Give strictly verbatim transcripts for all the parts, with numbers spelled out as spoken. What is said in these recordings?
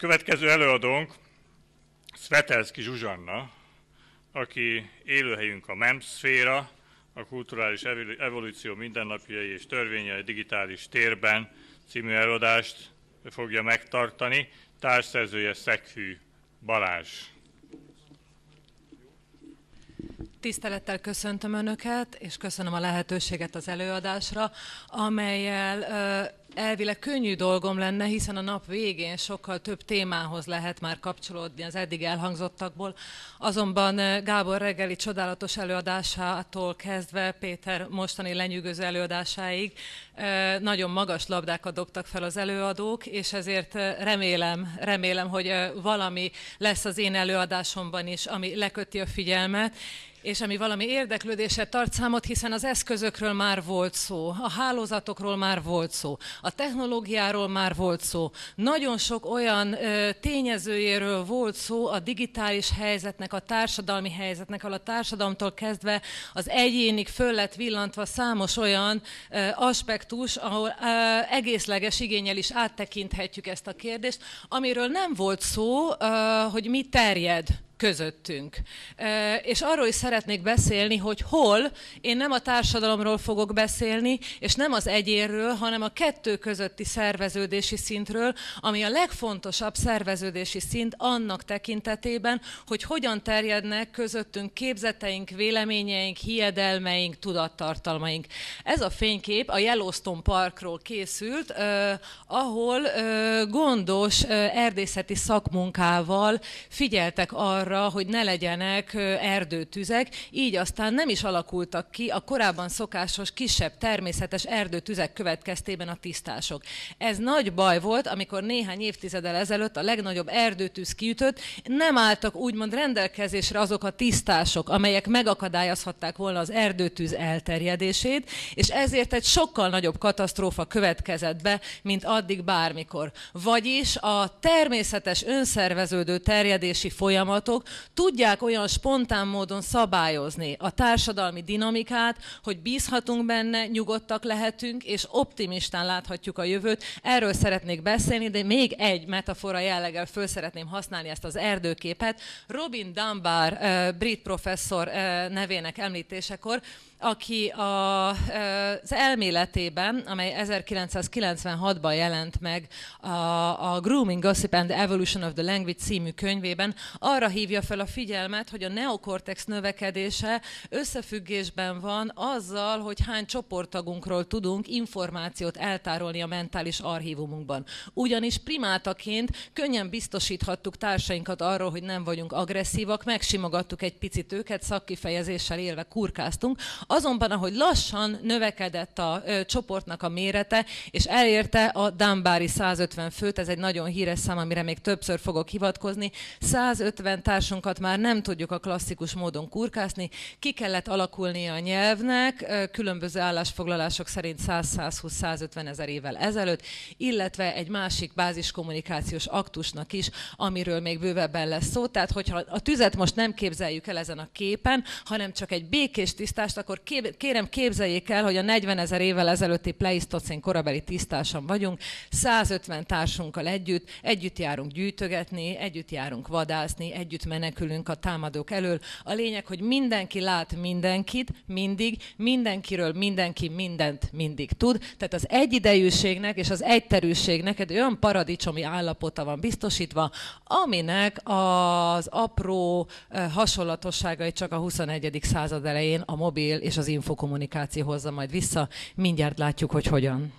Következő előadónk Szvetelszky Zsuzsanna, aki élőhelyünk a mem szféra, a kulturális evolúció mindennapjai és törvényei digitális térben című előadást fogja megtartani, társszerzője Szekfű Balázs. Tisztelettel köszöntöm Önöket, és köszönöm a lehetőséget az előadásra, amelyel elvileg könnyű dolgom lenne, hiszen a nap végén sokkal több témához lehet már kapcsolódni az eddig elhangzottakból. Azonban Gábor Reggeli csodálatos előadásától kezdve Péter mostani lenyűgöző előadásáig nagyon magas labdákat dobtak fel az előadók, és ezért remélem, remélem, hogy valami lesz az én előadásomban is, ami leköti a figyelmet, és ami valami érdeklődésre tart számot, hiszen az eszközökről már volt szó, a hálózatokról már volt szó, a technológiáról már volt szó, nagyon sok olyan ö, tényezőjéről volt szó a digitális helyzetnek, a társadalmi helyzetnek, ahol a társadalomtól kezdve az egyénig föl lett villantva számos olyan ö, aspektus, ahol ö, egészleges igénnyel is áttekinthetjük ezt a kérdést, amiről nem volt szó, ö, hogy mi terjed közöttünk. És arról is szeretnék beszélni, hogy hol én nem a társadalomról fogok beszélni, és nem az egyénről, hanem a kettő közötti szerveződési szintről, ami a legfontosabb szerveződési szint annak tekintetében, hogy hogyan terjednek közöttünk képzeteink, véleményeink, hiedelmeink, tudattartalmaink. Ez a fénykép a Yellowstone Parkról készült, ahol gondos erdészeti szakmunkával figyeltek arra, hogy ne legyenek erdőtüzek, így aztán nem is alakultak ki a korábban szokásos kisebb természetes erdőtüzek következtében a tisztások. Ez nagy baj volt, amikor néhány évtizeddel ezelőtt a legnagyobb erdőtűz kiütött, nem álltak úgymond rendelkezésre azok a tisztások, amelyek megakadályozhatták volna az erdőtűz elterjedését, és ezért egy sokkal nagyobb katasztrófa következett be, mint addig bármikor. Vagyis a természetes önszerveződő terjedési folyamatok tudják olyan spontán módon szabályozni a társadalmi dinamikát, hogy bízhatunk benne, nyugodtak lehetünk, és optimistán láthatjuk a jövőt. Erről szeretnék beszélni, de még egy metafora jelleggel föl szeretném használni ezt az erdőképet. Robin Dunbar, brit professzor nevének említésekor, aki a, az elméletében, amely ezerkilencszázkilencvenhatban jelent meg a, a Grooming Gossip and the Evolution of the Language című könyvében, arra hívja fel a figyelmet, hogy a neokortex növekedése összefüggésben van azzal, hogy hány csoporttagunkról tudunk információt eltárolni a mentális archívumunkban. Ugyanis primátaként könnyen biztosíthattuk társainkat arról, hogy nem vagyunk agresszívak, megsimogattuk egy picit őket, szakkifejezéssel élve kurkáztunk. Azonban, ahogy lassan növekedett a ö, csoportnak a mérete, és elérte a Dunbari százötven főt, ez egy nagyon híres szám, amire még többször fogok hivatkozni, százötven társunkat már nem tudjuk a klasszikus módon kurkászni, ki kellett alakulnia a nyelvnek, ö, különböző állásfoglalások szerint száz-százhúsz-százötven ezer évvel ezelőtt, illetve egy másik báziskommunikációs aktusnak is, amiről még bővebben lesz szó. Tehát, hogyha a tüzet most nem képzeljük el ezen a képen, hanem csak egy békés tisztást, akkor kérem képzeljék el, hogy a negyvenezer évvel ezelőtti pleisztocén korabeli tisztáson vagyunk, százötven társunkkal együtt, együtt járunk gyűjtögetni, együtt járunk vadászni, együtt menekülünk a támadók elől. A lényeg, hogy mindenki lát mindenkit, mindig, mindenkiről mindenki mindent mindig tud. Tehát az egyidejűségnek és az egyterűségnek egy olyan paradicsomi állapota van biztosítva, aminek az apró hasonlatosságai csak a huszonegyedik század elején a mobil és az infokommunikáció hozza majd vissza. Mindjárt látjuk, hogy hogyan.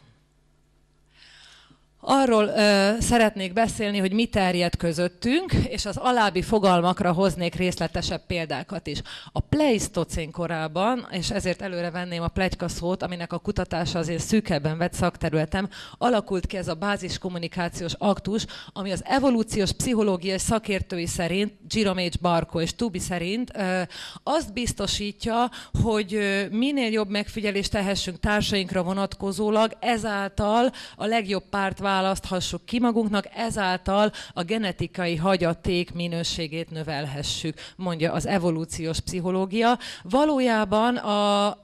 Arról ö, szeretnék beszélni, hogy mi terjed közöttünk, és az alábbi fogalmakra hoznék részletesebb példákat is. A pleisztocén korában, és ezért előre venném a pletyka szót, aminek a kutatása az én szűkebben vett szakterületem, alakult ki ez a báziskommunikációs aktus, ami az evolúciós pszichológiai szakértői szerint, Jerome H. Barkow és Tubi szerint ö, azt biztosítja, hogy ö, minél jobb megfigyelést tehessünk társainkra vonatkozólag, ezáltal a legjobb párt választhassuk ki magunknak, ezáltal a genetikai hagyaték minőségét növelhessük, mondja az evolúciós pszichológia. Valójában a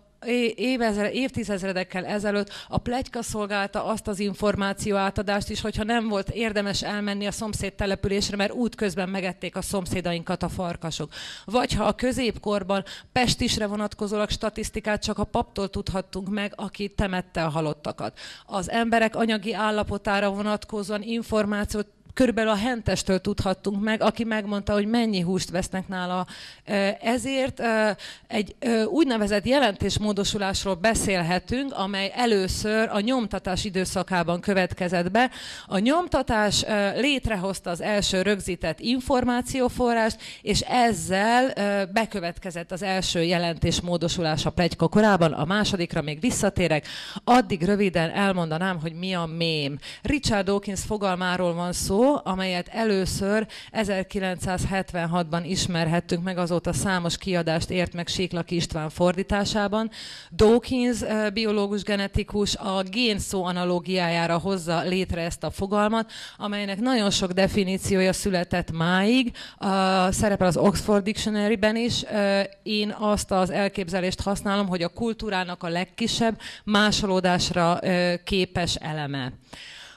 évtizedekkel ezelőtt a pletyka szolgálta azt az információ átadást is, hogyha nem volt érdemes elmenni a szomszéd településre, mert útközben megették a szomszédainkat a farkasok. Vagy ha a középkorban Pestisre vonatkozólag statisztikát csak a paptól tudhattunk meg, aki temette a halottakat. Az emberek anyagi állapotára vonatkozóan információt körülbelül a hentestől tudhattunk meg, aki megmondta, hogy mennyi húst vesznek nála. Ezért egy úgynevezett jelentésmódosulásról beszélhetünk, amely először a nyomtatás időszakában következett be. A nyomtatás létrehozta az első rögzített információforrást, és ezzel bekövetkezett az első jelentésmódosulás a pletyka korában. A másodikra még visszatérek. Addig röviden elmondanám, hogy mi a mém. Richard Dawkins fogalmáról van szó, amelyet először ezerkilencszázhetvenhatban ismerhettünk meg, azóta számos kiadást ért meg Siklaki István fordításában. Dawkins biológus genetikus a génszó analógiájára hozza létre ezt a fogalmat, amelynek nagyon sok definíciója született máig, szerepel az Oxford Dictionary-ben is. Én azt az elképzelést használom, hogy a kultúrának a legkisebb másolódásra képes eleme.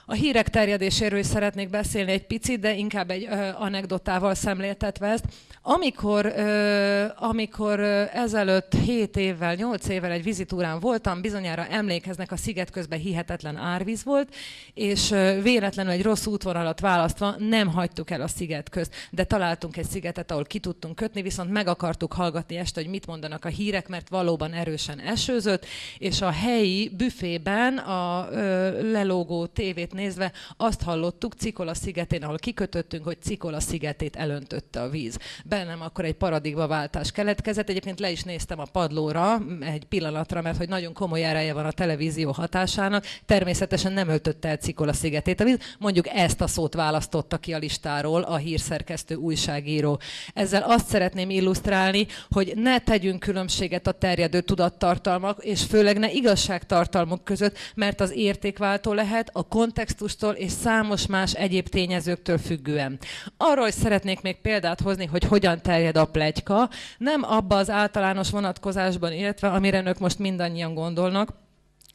A hírek terjedéséről is szeretnék beszélni egy picit, de inkább egy ö, anekdotával szemléltetve ezt. Amikor, ö, amikor ö, ezelőtt hét évvel, nyolc évvel egy vizitúrán voltam, bizonyára emlékeznek, a sziget közben hihetetlen árvíz volt, és ö, véletlenül egy rossz útvonalat választva nem hagytuk el a sziget közt, de találtunk egy szigetet, ahol ki tudtunk kötni, viszont meg akartuk hallgatni este, hogy mit mondanak a hírek, mert valóban erősen esőzött, és a helyi büfében a ö, lelógó tévét nézve azt hallottuk Cikola szigetén, ahol kikötöttünk, hogy Cikola szigetét elöntötte a víz. Bennem akkor egy paradigmaváltás keletkezett, egyébként le is néztem a padlóra egy pillanatra, mert hogy nagyon komoly ereje van a televízió hatásának, természetesen nem öltötte el Cikola szigetét a víz, mondjuk ezt a szót választotta ki a listáról a hírszerkesztő újságíró. Ezzel azt szeretném illusztrálni, hogy ne tegyünk különbséget a terjedő tudattartalmak, és főleg ne igazságtartalmak között, mert az értékváltó lehet a kontextustól és számos más egyéb tényezőktől függően. Arról is szeretnék még példát hozni, hogy hogyan terjed a pletyka, nem abba az általános vonatkozásban, illetve amire önök most mindannyian gondolnak,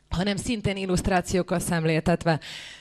hanem szintén illusztrációkkal szemléltetve.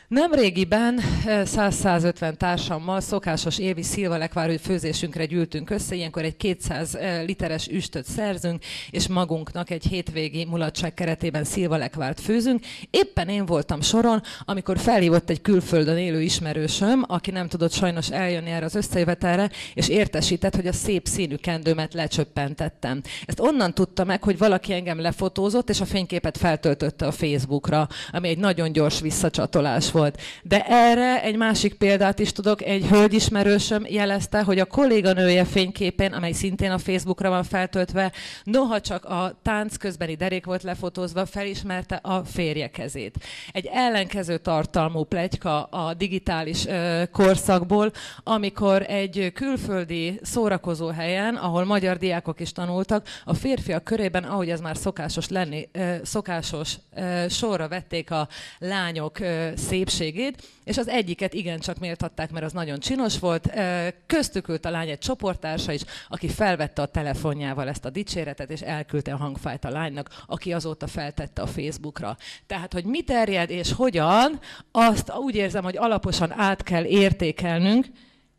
Nemrégiben száz-százötven társammal szokásos évi szilvalekvárhű főzésünkre gyűltünk össze, ilyenkor egy kétszáz literes üstöt szerzünk, és magunknak egy hétvégi mulatság keretében szilvalekvárt főzünk. Éppen én voltam soron, amikor felhívott egy külföldön élő ismerősöm, aki nem tudott sajnos eljönni erre az összejövetelre, és értesített, hogy a szép színű kendőmet lecsöppentettem. Ezt onnan tudta meg, hogy valaki engem lefotózott, és a fényképet feltöltötte a Facebookra, ami egy nagyon gyors visszacsatolás volt. De erre egy másik példát is tudok, egy hölgyismerősöm jelezte, hogy a kolléganője fényképén, amely szintén a Facebookra van feltöltve, noha csak a tánc közbeni derék volt lefotózva, felismerte a férje kezét. Egy ellenkező tartalmú pletyka a digitális ö, korszakból, amikor egy külföldi szórakozóhelyen, ahol magyar diákok is tanultak, a férfiak körében, ahogy ez már szokásos lenni, ö, szokásos ö, sorra vették a lányok ö, szép és az egyiket igencsak méltatták, mert az nagyon csinos volt. Köztük ült a lány egy csoporttársa is, aki felvette a telefonjával ezt a dicséretet, és elküldte a hangfájt a lánynak, aki azóta feltette a Facebookra. Tehát, hogy mi terjed és hogyan, azt úgy érzem, hogy alaposan át kell értékelnünk,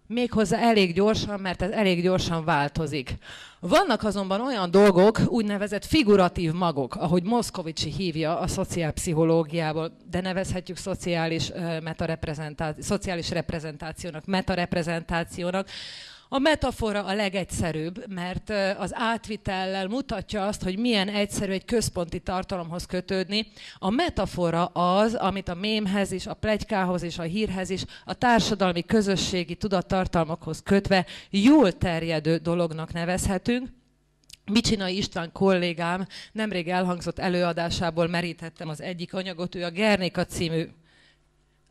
méghozzá elég gyorsan, mert ez elég gyorsan változik. Vannak azonban olyan dolgok, úgynevezett figuratív magok, ahogy Moszkowicsi hívja a szociálpszichológiából, de nevezhetjük szociális, uh, metareprezentáció, szociális reprezentációnak, metareprezentációnak. A metafora a legegyszerűbb, mert az átvitellel mutatja azt, hogy milyen egyszerű egy központi tartalomhoz kötődni. A metafora az, amit a mémhez is, a pletykához is, a hírhez is, a társadalmi közösségi tudattartalmakhoz kötve jól terjedő dolognak nevezhetünk. Micsinai István kollégám nemrég elhangzott előadásából merítettem az egyik anyagot, ő a Guernica című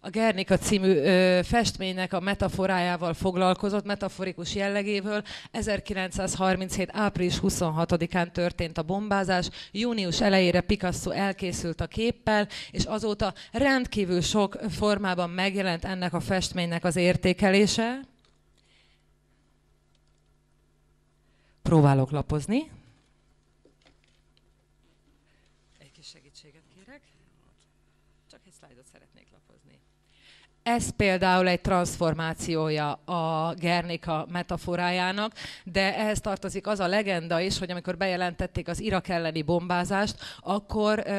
A Guernica című ö, festménynek a metaforájával foglalkozott, metaforikus jellegével. ezerkilencszázharminchét április huszonhatodikán történt a bombázás, június elejére Picasso elkészült a képpel, és azóta rendkívül sok formában megjelent ennek a festménynek az értékelése. Próbálok lapozni. Ez például egy transformációja a Guernica metaforájának, de ehhez tartozik az a legenda is, hogy amikor bejelentették az Irak elleni bombázást, akkor ö,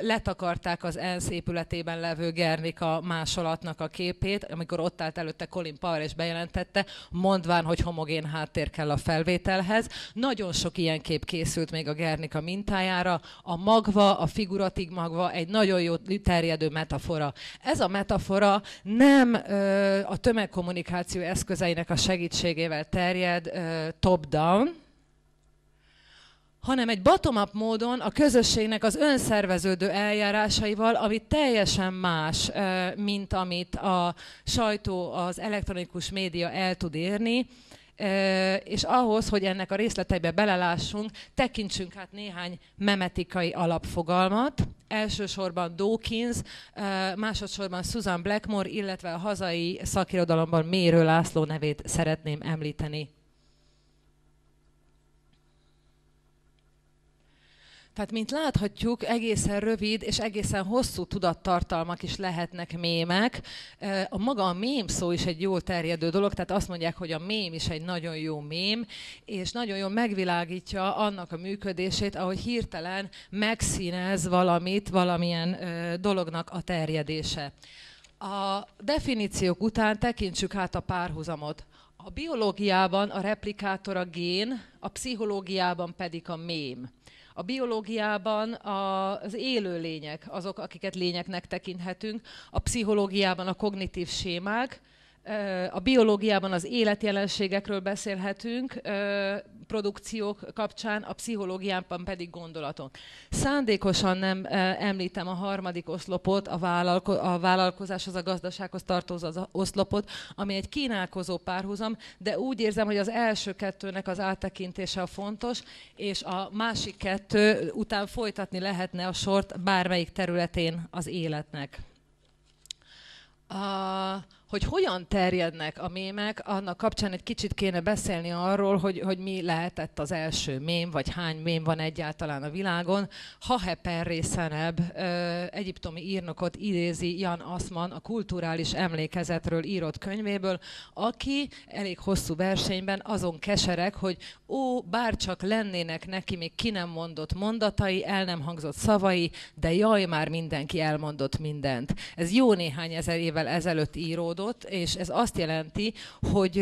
letakarták az ENSZ épületében levő Guernica másolatnak a képét, amikor ott állt előtte Colin Powell és bejelentette, mondván, hogy homogén háttér kell a felvételhez. Nagyon sok ilyen kép készült még a Guernica mintájára. A magva, a figuratív magva egy nagyon jó terjedő metafora. Ez a metafora nem ö, a tömegkommunikáció eszközeinek a segítségével terjed top-down, hanem egy bottom-up módon a közösségnek az önszerveződő eljárásaival, ami teljesen más, ö, mint amit a sajtó, az elektronikus média el tud érni. Uh, és ahhoz, hogy ennek a részleteibe belelássunk, tekintsünk hát néhány memetikai alapfogalmat. Elsősorban Dawkins, uh, másodszorban Susan Blackmore, illetve a hazai szakirodalomban Mérő László nevét szeretném említeni. Tehát, mint láthatjuk, egészen rövid és egészen hosszú tudattartalmak is lehetnek mémek. A maga a mém szó is egy jól terjedő dolog, tehát azt mondják, hogy a mém is egy nagyon jó mém, és nagyon jól megvilágítja annak a működését, ahogy hirtelen megszínez valamit, valamilyen dolognak a terjedése. A definíciók után tekintsük hát a párhuzamot. A biológiában a replikátor a gén, a pszichológiában pedig a mém. A biológiában az élő lények, azok, akiket lényeknek tekinthetünk, a pszichológiában a kognitív sémák, a biológiában az életjelenségekről beszélhetünk, produkciók kapcsán, a pszichológiában pedig gondolatok. Szándékosan nem említem a harmadik oszlopot, a, vállalko a vállalkozáshoz, a gazdasághoz tartozó az oszlopot, ami egy kínálkozó párhuzam, de úgy érzem, hogy az első kettőnek az áttekintése a fontos, és a másik kettő után folytatni lehetne a sort bármelyik területén az életnek. A, hogy hogyan terjednek a mémek, annak kapcsán egy kicsit kéne beszélni arról, hogy, hogy mi lehetett az első mém, vagy hány mém van egyáltalán a világon. Haheper részenebb egyiptomi írnokot idézi Jan Assmann a kulturális emlékezetről írott könyvéből, aki elég hosszú versenyben azon kesereg, hogy ó, bárcsak lennének neki még ki nem mondott mondatai, el nem hangzott szavai, de jaj, már mindenki elmondott mindent. Ez jó néhány ezer évvel ezelőtt íródott, és ez azt jelenti, hogy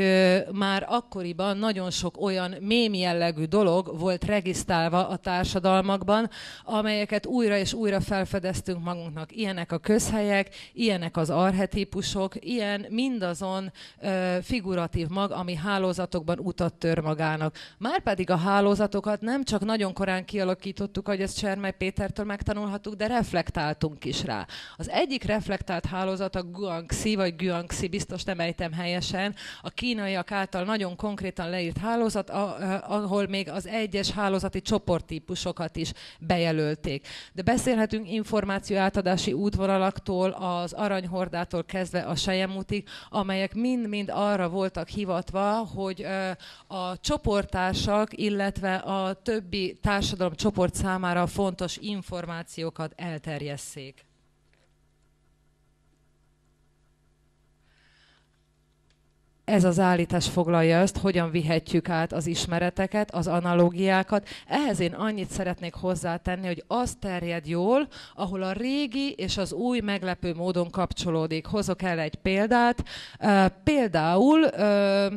már akkoriban nagyon sok olyan mém jellegű dolog volt regisztrálva a társadalmakban, amelyeket újra és újra felfedeztünk magunknak. Ilyenek a közhelyek, ilyenek az archetípusok, ilyen mindazon figuratív mag, ami hálózatokban utat tör magának. Márpedig a hálózatokat nem csak nagyon korán kialakítottuk, ahogy ezt Csermely Pétertől megtanulhattuk, de reflektáltunk is rá. Az egyik reflektált hálózat a guangxi, vagy guangxi, biztos nem ejtem helyesen, a kínaiak által nagyon konkrétan leírt hálózat, ahol még az egyes hálózati csoporttípusokat is bejelölték. De beszélhetünk információ átadási útvonalaktól, az aranyhordától kezdve a selyemútig, amelyek mind-mind arra voltak hivatva, hogy a csoporttársak, illetve a többi társadalom csoport számára fontos információkat elterjesszék. Ez az állítás foglalja azt, hogyan vihetjük át az ismereteket, az analógiákat. Ehhez én annyit szeretnék hozzátenni, hogy az terjed jól, ahol a régi és az új meglepő módon kapcsolódik. Hozok el egy példát. Uh, például... Uh,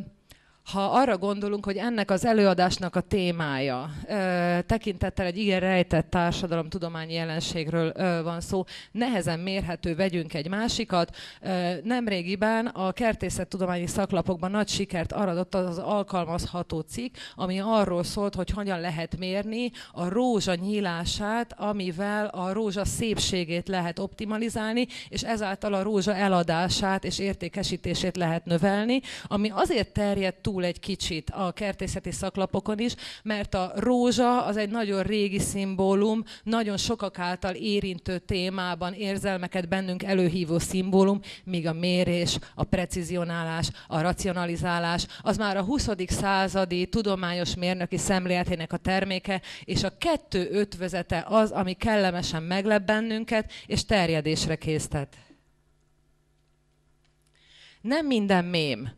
Ha arra gondolunk, hogy ennek az előadásnak a témája, ö, tekintettel egy igen rejtett társadalomtudományi jelenségről ö, van szó, nehezen mérhető, vegyünk egy másikat. Ö, nemrégiben a kertészettudományi szaklapokban nagy sikert aratott az az alkalmazható cikk, ami arról szólt, hogy hogyan lehet mérni a rózsa nyílását, amivel a rózsa szépségét lehet optimalizálni, és ezáltal a rózsa eladását és értékesítését lehet növelni, ami azért terjedt túl egy kicsit a kertészeti szaklapokon is, mert a rózsa az egy nagyon régi szimbólum, nagyon sokak által érintő témában érzelmeket bennünk előhívó szimbólum, míg a mérés, a precizionálás, a racionalizálás, az már a huszadik századi tudományos mérnöki szemléletének a terméke, és a kettő ötvözete az, ami kellemesen meglep bennünket, és terjedésre késztet. Nem minden mém.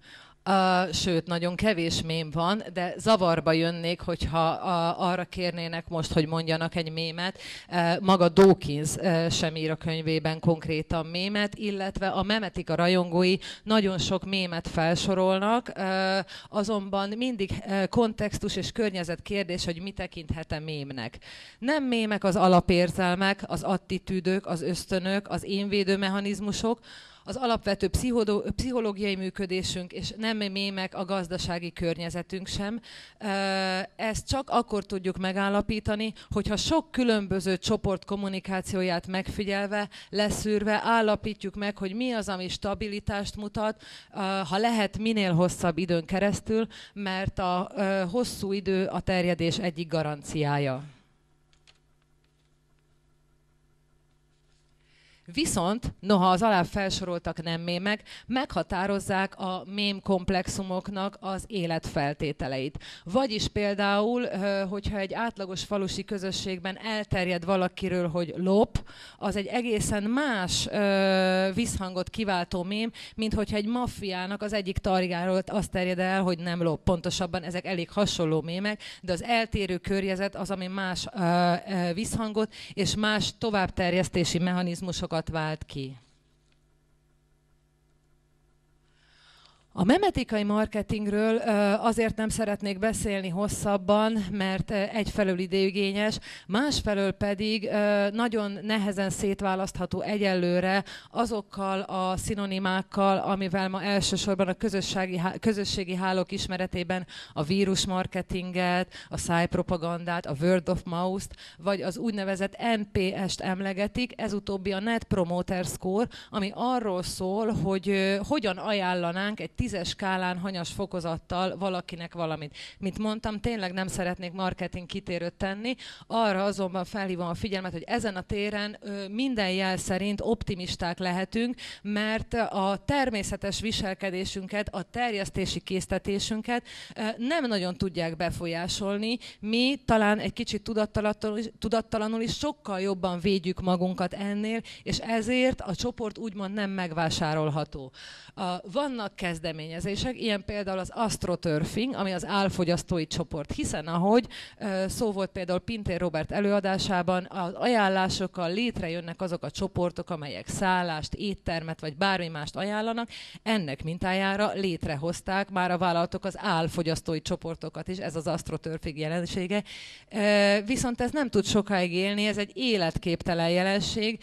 Uh, sőt, nagyon kevés mém van, de zavarba jönnék, hogyha uh, arra kérnének most, hogy mondjanak egy mémet. Uh, maga Dawkins uh, sem ír a könyvében konkrétan mémet, illetve a memetika rajongói nagyon sok mémet felsorolnak, uh, azonban mindig uh, kontextus és környezet kérdés, hogy mi tekinthet-e mémnek. Nem mémek az alapérzelmek, az attitűdök, az ösztönök, az énvédő mechanizmusok, az alapvető pszichológiai működésünk, és nem mémek a gazdasági környezetünk sem. Ezt csak akkor tudjuk megállapítani, hogyha sok különböző csoport kommunikációját megfigyelve, leszűrve állapítjuk meg, hogy mi az, ami stabilitást mutat, ha lehet minél hosszabb időn keresztül, mert a hosszú idő a terjedés egyik garanciája. Viszont, noha az alá felsoroltak nem mémek, meghatározzák a mém komplexumoknak az életfeltételeit. Vagyis például, hogyha egy átlagos falusi közösségben elterjed valakiről, hogy lop, az egy egészen más visszhangot kiváltó mém, mint hogyha egy maffiának az egyik tarjáról azt terjed el, hogy nem lop. Pontosabban ezek elég hasonló mémek, de az eltérő környezet az, ami más visszhangot és más továbbterjesztési mechanizmusokat vált ki. A memetikai marketingről azért nem szeretnék beszélni hosszabban, mert egyfelől időigényes, másfelől pedig nagyon nehezen szétválasztható egyelőre azokkal a szinonimákkal, amivel ma elsősorban a közösségi hálók ismeretében a vírusmarketinget, a szájpropagandát, a word of mouth-t, vagy az úgynevezett en pé es-t emlegetik, ez utóbbi a Net Promoter Score, ami arról szól, hogy hogyan ajánlanánk egy tízes skálán hanyas fokozattal valakinek valamit. Mint mondtam, tényleg nem szeretnék marketing kitérőt tenni, arra azonban felhívom a figyelmet, hogy ezen a téren minden jel szerint optimisták lehetünk, mert a természetes viselkedésünket, a terjesztési késztetésünket nem nagyon tudják befolyásolni. Mi talán egy kicsit tudattalanul is, tudattalanul is sokkal jobban védjük magunkat ennél, és ezért a csoport úgymond nem megvásárolható. Vannak kezdeményezések, ilyen például az astroturfing, ami az álfogyasztói csoport, hiszen ahogy szó volt például Pintér Robert előadásában, az ajánlásokkal létrejönnek azok a csoportok, amelyek szállást, éttermet vagy bármi mást ajánlanak, ennek mintájára létrehozták már a vállalatok az álfogyasztói csoportokat is, ez az astroturfing jelensége. Viszont ez nem tud sokáig élni, ez egy életképtelen jelenség,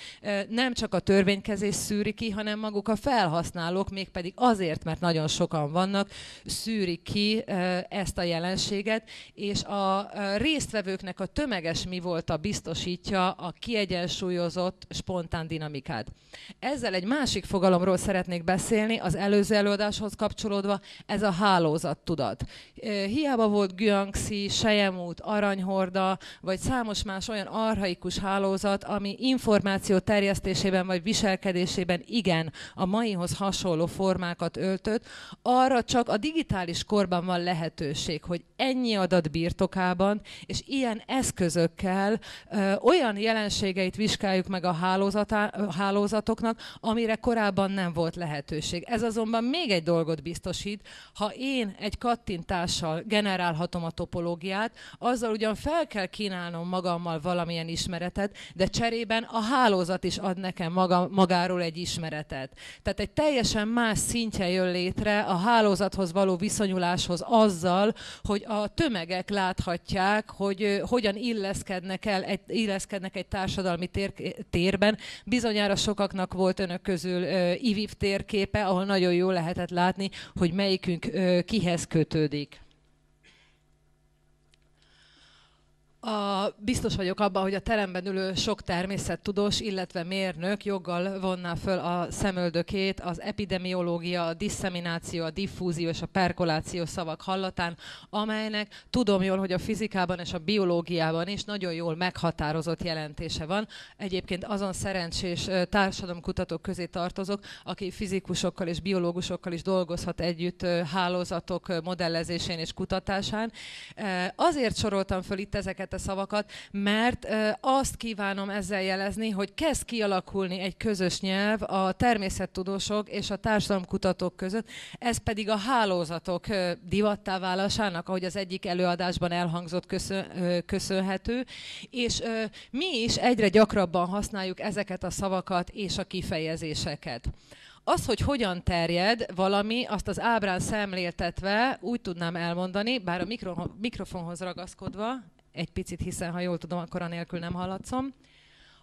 nem csak a törvénykezés szűri ki, hanem maguk a felhasználók, mégpedig azért, mert nagyon sokan vannak, szűrik ki ezt a jelenséget, és a résztvevőknek a tömeges mi volt a biztosítja a kiegyensúlyozott, spontán dinamikát. Ezzel egy másik fogalomról szeretnék beszélni, az előző előadáshoz kapcsolódva, ez a hálózattudat. Hiába volt Guangxi, Selyemút, Aranyhorda, vagy számos más olyan archaikus hálózat, ami információ terjesztésében vagy viselkedésében igen, a maihoz hasonló formákat öltött, arra csak a digitális korban van lehetőség, hogy ennyi adat birtokában és ilyen eszközökkel ö, olyan jelenségeit vizsgáljuk meg a, a hálózatoknak, amire korábban nem volt lehetőség. Ez azonban még egy dolgot biztosít, ha én egy kattintással generálhatom a topológiát, azzal ugyan fel kell kínálnom magammal valamilyen ismeretet, de cserében a hálózat is ad nekem maga, magáról egy ismeretet. Tehát egy teljesen más szintje jön létre a hálózathoz való viszonyuláshoz azzal, hogy a tömegek láthatják, hogy hogyan illeszkednek el, egy, illeszkednek egy társadalmi tér, térben. Bizonyára sokaknak volt önök közül ö, i vé i vé térképe, ahol nagyon jól lehetett látni, hogy melyikünk ö, kihez kötődik. A, biztos vagyok abban, hogy a teremben ülő sok természettudós, illetve mérnök joggal vonná föl a szemöldökét az epidemiológia, a disszemináció, a diffúzió és a perkoláció szavak hallatán, amelynek tudom jól, hogy a fizikában és a biológiában is nagyon jól meghatározott jelentése van. Egyébként azon szerencsés társadalomkutatók közé tartozok, aki fizikusokkal és biológusokkal is dolgozhat együtt hálózatok modellezésén és kutatásán. Azért soroltam föl itt ezeket fekete szavakat, mert azt kívánom ezzel jelezni, hogy kezd kialakulni egy közös nyelv a természettudósok és a társadalomkutatók között, ez pedig a hálózatok divattá válásának, ahogy az egyik előadásban elhangzott, köszönhető, és mi is egyre gyakrabban használjuk ezeket a szavakat és a kifejezéseket. Az, hogy hogyan terjed valami, azt az ábrán szemléltetve úgy tudnám elmondani, bár a mikro, mikrofonhoz ragaszkodva, egy picit, hiszen ha jól tudom, akkor anélkül nem hallatszom.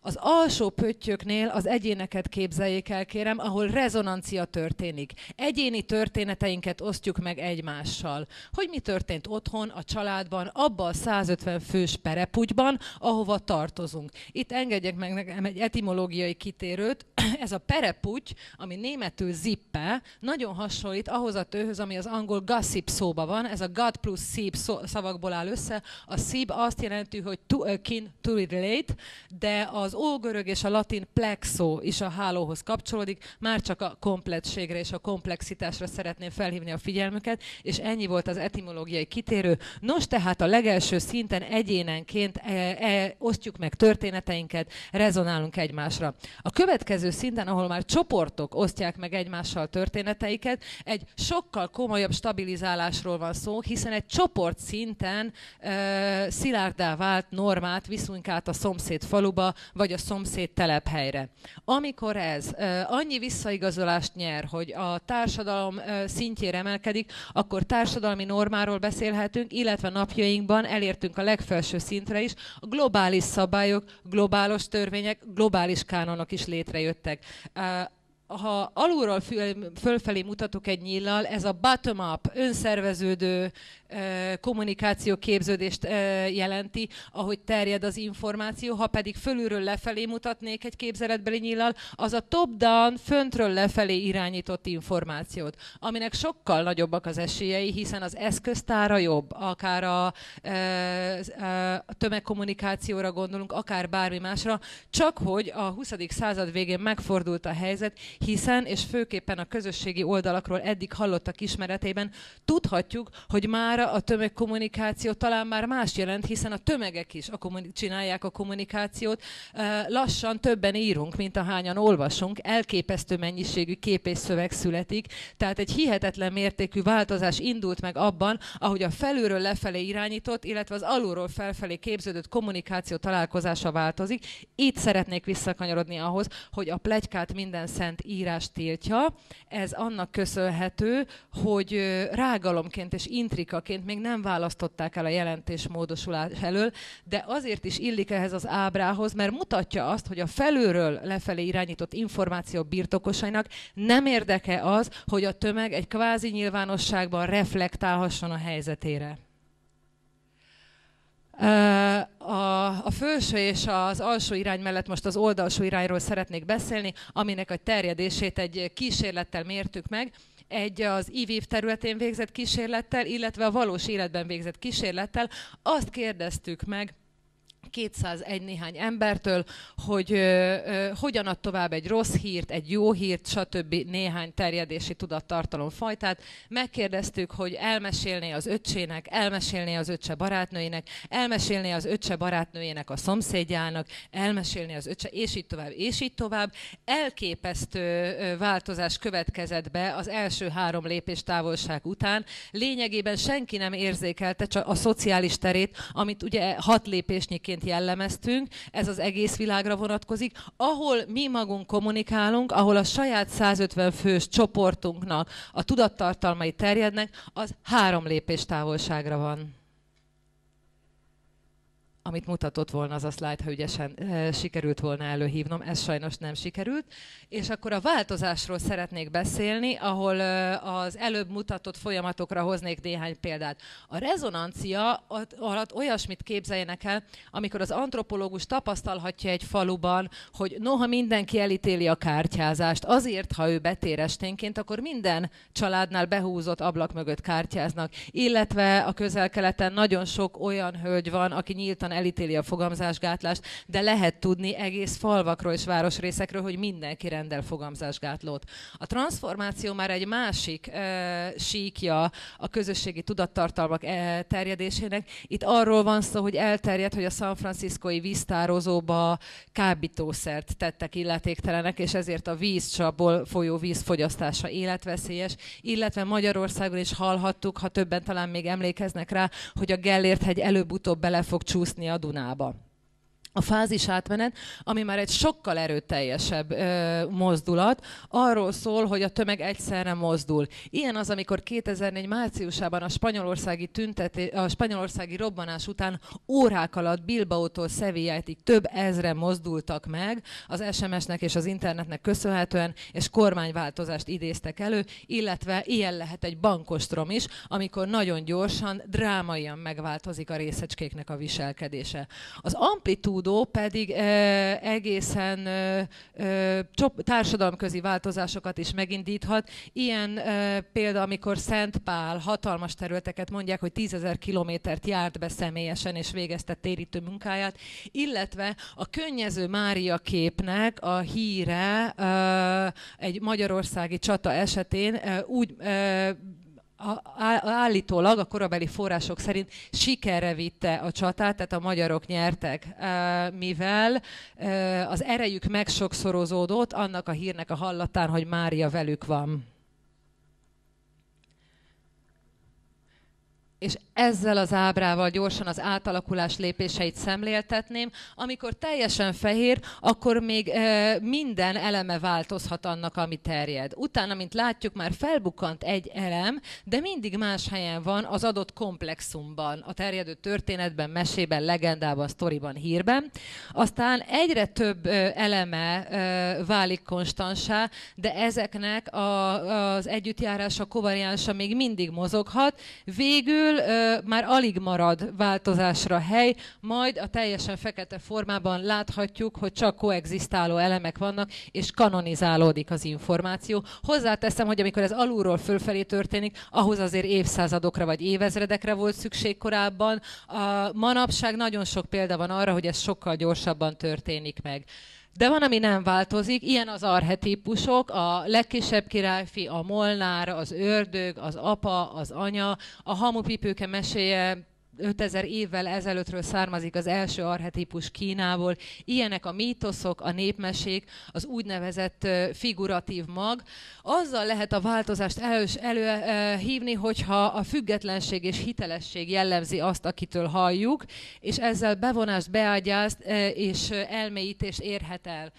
Az alsó pöttyöknél az egyéneket képzeljék el, kérem, ahol rezonancia történik. Egyéni történeteinket osztjuk meg egymással. Hogy mi történt otthon, a családban, abban a százötven fős pereputyban, ahova tartozunk. Itt engedjék meg nekem egy etimológiai kitérőt. Ez a pereputy, ami németül zippe, nagyon hasonlít ahhoz a tőhöz, ami az angol gossip szóba van. Ez a god plusz szib szavakból áll össze. A szib azt jelenti, hogy to akin, to relate, de az Az ógörög és a latin plexo is a hálóhoz kapcsolódik, már csak a kompletségre és a komplexitásra szeretném felhívni a figyelmüket, és ennyi volt az etimológiai kitérő. Nos, tehát a legelső szinten egyénenként e, e, osztjuk meg történeteinket, rezonálunk egymásra. A következő szinten, ahol már csoportok osztják meg egymással történeteiket, egy sokkal komolyabb stabilizálásról van szó, hiszen egy csoport szinten e, szilárdá vált normát viszünk át a szomszéd faluba, vagy a szomszéd telephelyre. Amikor ez e, annyi visszaigazolást nyer, hogy a társadalom e, szintjére emelkedik, akkor társadalmi normáról beszélhetünk, illetve napjainkban elértünk a legfelső szintre is. A globális szabályok, globális törvények, globális kánonok is létrejöttek. E, Ha alulról fül, fölfelé mutatok egy nyíllal, ez a bottom-up, önszerveződő eh, kommunikáció képződést eh, jelenti, ahogy terjed az információ, ha pedig fölülről lefelé mutatnék egy képzeletbeli nyíllal, az a top-down, föntről lefelé irányított információt, aminek sokkal nagyobbak az esélyei, hiszen az eszköztára jobb, akár a, eh, a tömegkommunikációra gondolunk, akár bármi másra, csak hogy a huszadik század végén megfordult a helyzet, hiszen, és főképpen a közösségi oldalakról eddig hallottak ismeretében, tudhatjuk, hogy mára a tömegkommunikáció talán már más jelent, hiszen a tömegek is a csinálják a kommunikációt. Lassan többen írunk, mint ahányan olvasunk, elképesztő mennyiségű kép és szöveg születik, tehát egy hihetetlen mértékű változás indult meg abban, ahogy a felülről lefelé irányított, illetve az alulról felfelé képződött kommunikáció találkozása változik. Itt szeretnék visszakanyarodni ahhoz, hogy a pletykát minden szent írás tiltja. Ez annak köszönhető, hogy rágalomként és intrikaként még nem választották el a jelentés módosulás elől, de azért is illik ehhez az ábrához, mert mutatja azt, hogy a felülről lefelé irányított információ birtokosainak nem érdeke az, hogy a tömeg egy kvázi nyilvánosságban reflektálhasson a helyzetére. A, a felső és az alsó irány mellett most az oldalsó irányról szeretnék beszélni, aminek a terjedését egy kísérlettel mértük meg. Egy az i vé területén végzett kísérlettel, illetve a valós életben végzett kísérlettel. Azt kérdeztük meg kétszázegy néhány embertől, hogy ö, ö, hogyan ad tovább egy rossz hírt, egy jó hírt, stb. Néhány terjedési tudattartalom fajtát. Megkérdeztük, hogy elmesélné az öccsének, elmesélné az öccse barátnőjének, elmesélné az öccse barátnőjének a szomszédjának, elmesélné az öccse, és így tovább, és így tovább. Elképesztő változás következett be az első három lépés távolság után. Lényegében senki nem érzékelte csak a szociális terét, amit ugye hat lépésnyiként jellemeztünk, ez az egész világra vonatkozik, ahol mi magunk kommunikálunk, ahol a saját százötven fős csoportunknak a tudattartalmai terjednek, az három lépés távolságra van. Amit mutatott volna az a slide, ha ügyesen e, sikerült volna előhívnom, ez sajnos nem sikerült. És akkor a változásról szeretnék beszélni, ahol e, az előbb mutatott folyamatokra hoznék néhány példát. A rezonancia alatt olyasmit képzeljenek el, amikor az antropológus tapasztalhatja egy faluban, hogy noha mindenki elítéli a kártyázást, azért, ha ő betér esténként, akkor minden családnál behúzott ablak mögött kártyáznak. Illetve a Közel-Keleten nagyon sok olyan hölgy van, aki nyíltan elítéli a fogamzásgátlást, de lehet tudni egész falvakról és városrészekről, hogy mindenki rendel fogamzásgátlót. A transformáció már egy másik e, síkja a közösségi tudattartalmak e, terjedésének. Itt arról van szó, hogy elterjedt, hogy a San Franciscoi víztározóba kábítószert tettek illetéktelenek, és ezért a vízcsapból folyó vízfogyasztása életveszélyes, illetve Magyarországon is hallhattuk, ha többen talán még emlékeznek rá, hogy a Gellért-hegy előbb-utóbb bele fog csúszni a Dunába. A fázis átmenet, ami már egy sokkal erőteljesebb ö, mozdulat, arról szól, hogy a tömeg egyszerre mozdul. Ilyen az, amikor kétezer-négy márciusában a spanyolországi, tünteté, a spanyolországi robbanás után órák alatt Bilbaótól Szevilláig több ezre mozdultak meg az es em es-nek és az internetnek köszönhetően, és kormányváltozást idéztek elő, illetve ilyen lehet egy bankostrom is, amikor nagyon gyorsan, drámaian megváltozik a részecskéknek a viselkedése. Az amplitúdó pedig eh, egészen eh, eh, társadalomközi változásokat is megindíthat. Ilyen eh, példa, amikor Szentpál hatalmas területeket mondják, hogy tízezer kilométert járt be személyesen és végezte térítő munkáját, illetve a Könnyező Mária képnek a híre eh, egy magyarországi csata esetén eh, úgy eh, állítólag a korabeli források szerint sikerre vitte a csatát, tehát a magyarok nyertek, mivel az erejük megsokszorozódott annak a hírnek a hallatán, hogy Mária velük van. És ezzel az ábrával gyorsan az átalakulás lépéseit szemléltetném. Amikor teljesen fehér, akkor még e, minden eleme változhat annak, ami terjed. Utána, mint látjuk, már felbukkant egy elem, de mindig más helyen van az adott komplexumban, a terjedő történetben, mesében, legendában, sztoriban, hírben. Aztán egyre több e, eleme e, válik konstansá, de ezeknek a, az együttjárása, kovariánsa még mindig mozoghat. Végül már alig marad változásra hely, majd a teljesen fekete formában láthatjuk, hogy csak koegzisztáló elemek vannak, és kanonizálódik az információ. Hozzáteszem, hogy amikor ez alulról fölfelé történik, ahhoz azért évszázadokra vagy évezredekre volt szükség korábban. A manapság nagyon sok példa van arra, hogy ez sokkal gyorsabban történik meg. De van, ami nem változik, ilyen az archetípusok, a Legkisebb királyfi, a Molnár, az ördög, az apa, az anya, a Hamupipőke meséje, ötezer évvel ezelőttről származik az első archetípus Kínából. Ilyenek a mítoszok, a népmesék, az úgynevezett figuratív mag. Azzal lehet a változást előhívni, hogyha a függetlenség és hitelesség jellemzi azt, akitől halljuk, és ezzel bevonást, beágyást és elmélyítést érhet el.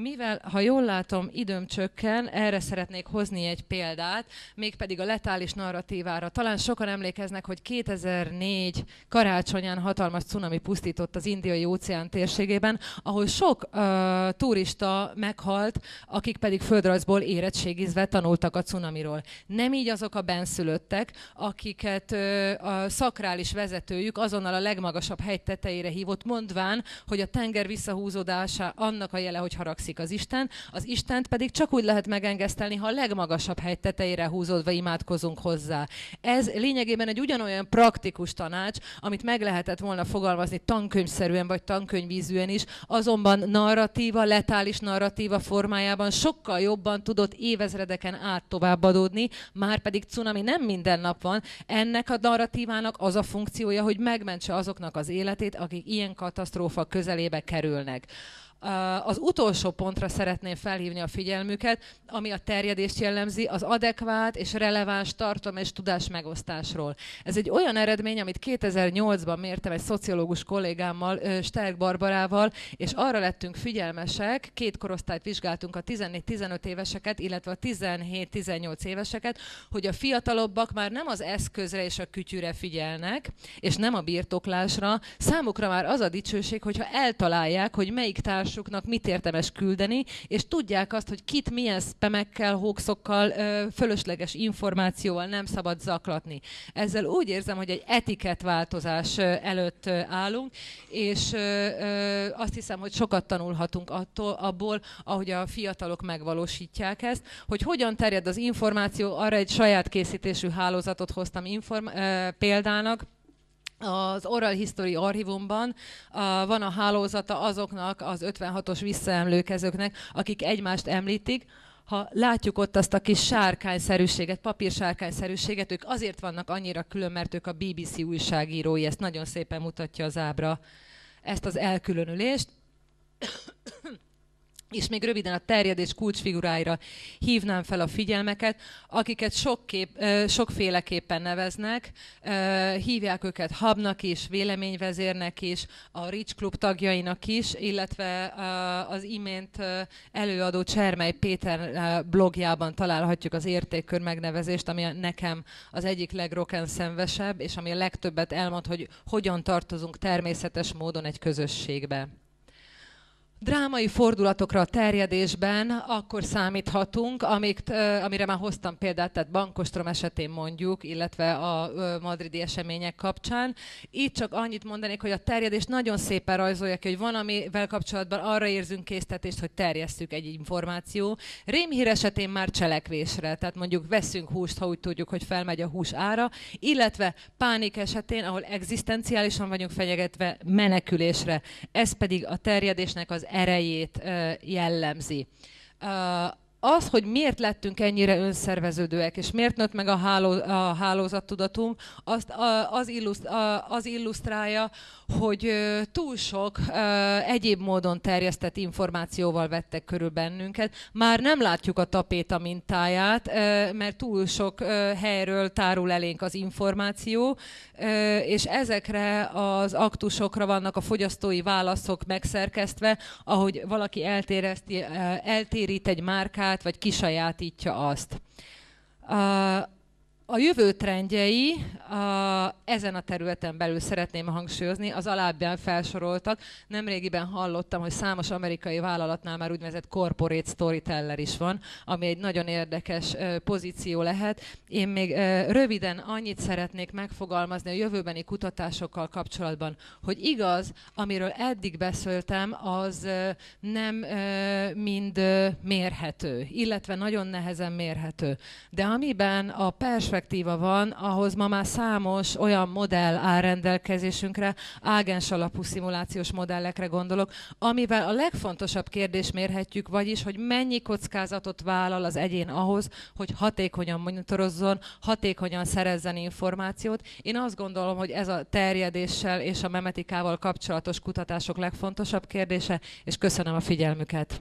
Mivel, ha jól látom, időm csökken, erre szeretnék hozni egy példát, mégpedig a letális narratívára. Talán sokan emlékeznek, hogy kétezer-négy karácsonyán hatalmas cunami pusztított az Indiai óceán térségében, ahol sok uh, turista meghalt, akik pedig földrajzból érettségizve tanultak a cunamiról. Nem így azok a benszülöttek, akiket uh, a szakrális vezetőjük azonnal a legmagasabb hegy tetejére hívott, mondván, hogy a tenger visszahúzódása annak a jele, hogy haragszik az Isten, az Istent pedig csak úgy lehet megengesztelni, ha a legmagasabb hegy tetejére húzódva imádkozunk hozzá. Ez lényegében egy ugyanolyan praktikus tanács, amit meg lehetett volna fogalmazni tankönyvszerűen vagy tankönyvízűen is, azonban narratíva, letális narratíva formájában sokkal jobban tudott évezredeken át továbbadódni, már pedig cunami nem minden nap van. Ennek a narratívának az a funkciója, hogy megmentse azoknak az életét, akik ilyen katasztrófa közelébe kerülnek. Az utolsó pontra szeretném felhívni a figyelmüket, ami a terjedést jellemzi, az adekvát és releváns tartalom és tudás megosztásról. Ez egy olyan eredmény, amit kétezer-nyolcban mértem egy szociológus kollégámmal, Sterk Barbarával, és arra lettünk figyelmesek, két korosztályt vizsgáltunk, a tizennégy-tizenöt éveseket, illetve a tizenhét-tizennyolc éveseket, hogy a fiatalabbak már nem az eszközre és a kütyűre figyelnek, és nem a birtoklásra. Számukra már az a dicsőség, hogyha eltalálják, hogy melyik társ mit érdemes küldeni, és tudják azt, hogy kit milyen spamekkel, hoaxokkal, fölösleges információval nem szabad zaklatni. Ezzel úgy érzem, hogy egy etikettváltozás előtt állunk, és azt hiszem, hogy sokat tanulhatunk attól, abból, ahogy a fiatalok megvalósítják ezt, hogy hogyan terjed az információ, arra egy saját készítésű hálózatot hoztam példának. Az Oral History archívumban uh, van a hálózata azoknak az ötvenhatos visszaemlékezőknek, akik egymást említik. Ha látjuk ott azt a kis sárkányszerűséget, papírsárkányszerűséget, ők azért vannak annyira külön, mert ők a bé bé cé újságírói, ezt nagyon szépen mutatja az ábra, ezt az elkülönülést. És még röviden a terjedés kulcsfiguráira hívnám fel a figyelmeket, akiket sok kép, sokféleképpen neveznek, hívják őket hubnak is, véleményvezérnek is, a Rich Club tagjainak is, illetve az imént előadó Csermely Péter blogjában találhatjuk az értékkör megnevezést, ami nekem az egyik legrokenszenvesebb, és ami a legtöbbet elmond, hogy hogyan tartozunk természetes módon egy közösségbe. Drámai fordulatokra a terjedésben akkor számíthatunk, amit, amire már hoztam példát, tehát Bankostrom esetén mondjuk, illetve a madridi események kapcsán. Itt csak annyit mondanék, hogy a terjedés nagyon szépen rajzolja ki, hogy van, amivel kapcsolatban arra érzünk késztetést, hogy terjesszük egy információ. Rémhír esetén már cselekvésre, tehát mondjuk veszünk húst, ha úgy tudjuk, hogy felmegy a hús ára, illetve pánik esetén, ahol egzisztenciálisan vagyunk fenyegetve, menekülésre. Ez pedig a terjedésnek az erejét jellemzi. Az, hogy miért lettünk ennyire önszerveződőek, és miért nőtt meg a, háló, a hálózattudatunk, azt az, illuszt, az illusztrálja, hogy túl sok egyéb módon terjesztett információval vettek körül bennünket. Már nem látjuk a tapéta mintáját, mert túl sok helyről tárul elénk az információ, és ezekre az aktusokra vannak a fogyasztói válaszok megszerkesztve, ahogy valaki eltérít egy márkát, vagy kisajátítja azt. A jövő trendjei a, ezen a területen belül szeretném hangsúlyozni, az alábbian felsoroltak. Nemrégiben hallottam, hogy számos amerikai vállalatnál már úgynevezett corporate storyteller is van, ami egy nagyon érdekes ö, pozíció lehet. Én még ö, röviden annyit szeretnék megfogalmazni a jövőbeni kutatásokkal kapcsolatban, hogy igaz, amiről eddig beszéltem, az ö, nem ö, mind ö, mérhető, illetve nagyon nehezen mérhető. De amiben a perspektíva van, ahhoz ma már számos olyan modell áll rendelkezésünkre, ágens alapú szimulációs modellekre gondolok, amivel a legfontosabb kérdést mérhetjük, vagyis, hogy mennyi kockázatot vállal az egyén ahhoz, hogy hatékonyan monitorozzon, hatékonyan szerezzen információt. Én azt gondolom, hogy ez a terjedéssel és a memetikával kapcsolatos kutatások legfontosabb kérdése, és köszönöm a figyelmüket.